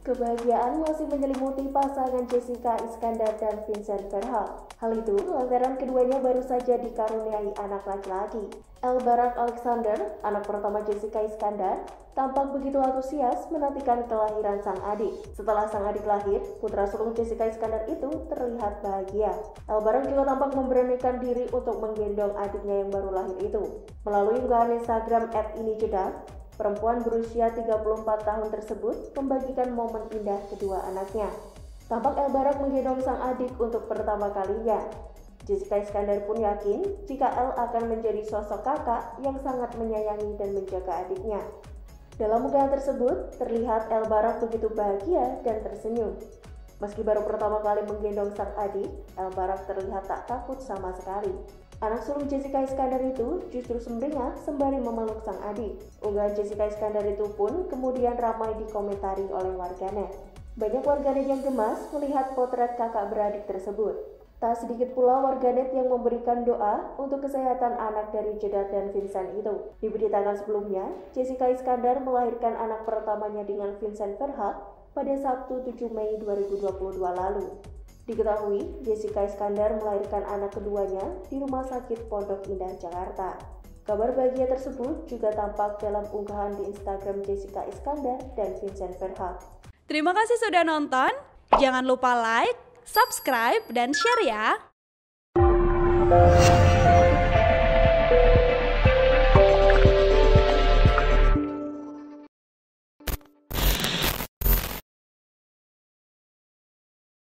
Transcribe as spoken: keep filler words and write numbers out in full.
Kebahagiaan masih menyelimuti pasangan Jessica Iskandar dan Vincent Verhaag. Hal itu lantaran keduanya baru saja dikaruniai anak laki-laki. El Barack Alexander, anak pertama Jessica Iskandar, tampak begitu antusias menantikan kelahiran sang adik. Setelah sang adik lahir, putra sulung Jessica Iskandar itu terlihat bahagia. El Barack juga tampak memberanikan diri untuk menggendong adiknya yang baru lahir itu. Melalui unggahan Instagram et ini jeda, perempuan berusia tiga puluh empat tahun tersebut membagikan momen indah kedua anaknya. Tampak El Barack menggendong sang adik untuk pertama kalinya. Jessica Iskandar pun yakin jika El akan menjadi sosok kakak yang sangat menyayangi dan menjaga adiknya. Dalam unggahan tersebut, terlihat El Barack begitu bahagia dan tersenyum. Meski baru pertama kali menggendong sang adik, El Barack terlihat tak takut sama sekali. Anak sulung Jessica Iskandar itu justru sumringah sembari memeluk sang adik. Unggahan Jessica Iskandar itu pun kemudian ramai dikomentari oleh warganet. Banyak warganet yang gemas melihat potret kakak beradik tersebut. Tak sedikit pula warganet yang memberikan doa untuk kesehatan anak dari Jeddah dan Vincent itu. Diberitakan sebelumnya, Jessica Iskandar melahirkan anak pertamanya dengan Vincent Verhaag pada Sabtu tujuh Mei dua ribu dua puluh dua lalu. Diketahui, Jessica Iskandar melahirkan anak keduanya di Rumah Sakit Pondok Indah, Jakarta. Kabar bahagia tersebut juga tampak dalam unggahan di Instagram Jessica Iskandar dan Vincent Verhaag. Terima kasih sudah nonton. Jangan lupa like, subscribe, dan share ya!